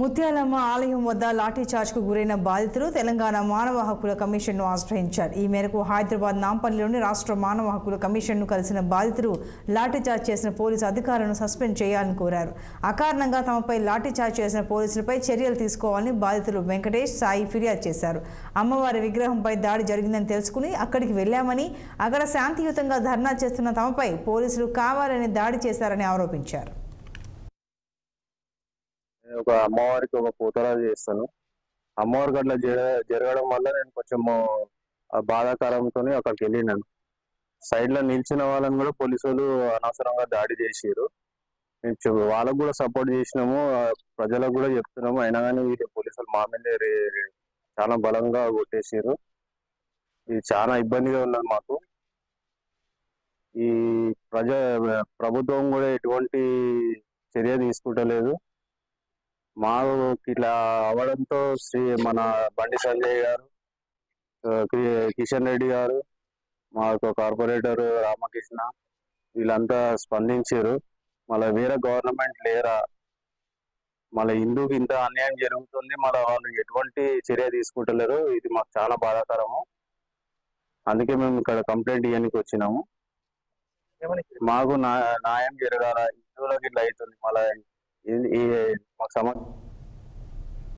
ముత్యాలమ్మ ఆలయం వద్ద లాఠీ చార్జ్కు గురైన బాధితులు తెలంగాణ మానవ హక్కుల కమిషన్ను ఆశ్రయించారు. ఈ మేరకు హైదరాబాద్ నాంపల్లిలోని రాష్ట్ర మానవ హక్కుల కమిషన్ను కలిసిన బాధితులు లాఠీ చార్జ్ చేసిన పోలీసు అధికారులను సస్పెండ్ చేయాలని కోరారు. అకారణంగా తమపై లాఠీ చార్జ్ చేసిన పోలీసులపై చర్యలు తీసుకోవాలని బాధితులు వెంకటేష్, సాయి ఫిర్యాదు చేశారు. అమ్మవారి విగ్రహంపై దాడి జరిగిందని తెలుసుకుని అక్కడికి వెళ్లామని, అక్కడ శాంతియుతంగా ధర్నా చేస్తున్న తమపై పోలీసులు కావాలని దాడి చేశారని ఆరోపించారు. ఒక అమ్మవారికి ఒక పూతరాలు చేస్తాను. అమ్మవారికి అట్లా జరగడం వల్ల నేను కొంచెం బాధాకరంతో అక్కడికి వెళ్ళినాను. సైడ్లో నిలిచిన వాళ్ళని కూడా పోలీసు వాళ్ళు అనవసరంగా దాడి చేసారు. మేము వాళ్ళకు కూడా సపోర్ట్ చేసినాము, ప్రజలకు కూడా చెప్తున్నాము. అయినా కానీ పోలీసు వాళ్ళు మా మీద చాలా బలంగా కొట్టేసారు. ఇది చాలా ఇబ్బందిగా ఉన్నది మాకు. ఈ ప్రభుత్వం కూడా ఎటువంటి చర్య తీసుకుంటలేదు. మాకు ఇట్లా అవడంతో మన బండి సంజయ్ గారు, కిషన్ రెడ్డి గారు, మాకు కార్పొరేటర్ రామకృష్ణ వీళ్ళంతా స్పందించారు. మళ్ళీ వేరే గవర్నమెంట్ లేరా, మళ్ళీ హిందూకి ఇంత అన్యాయం జరుగుతుంది, మళ్ళీ వాళ్ళు ఎటువంటి చర్య తీసుకుంటలేరు. ఇది మాకు చాలా బాధాకరము. అందుకే మేము ఇక్కడ కంప్లైంట్ ఇవ్వడానికి వచ్చినాము. మాకు న్యాయం జరగాల, హిందువులకు ఇట్లా అవుతుంది, మళ్ళీ మాకు సమస్య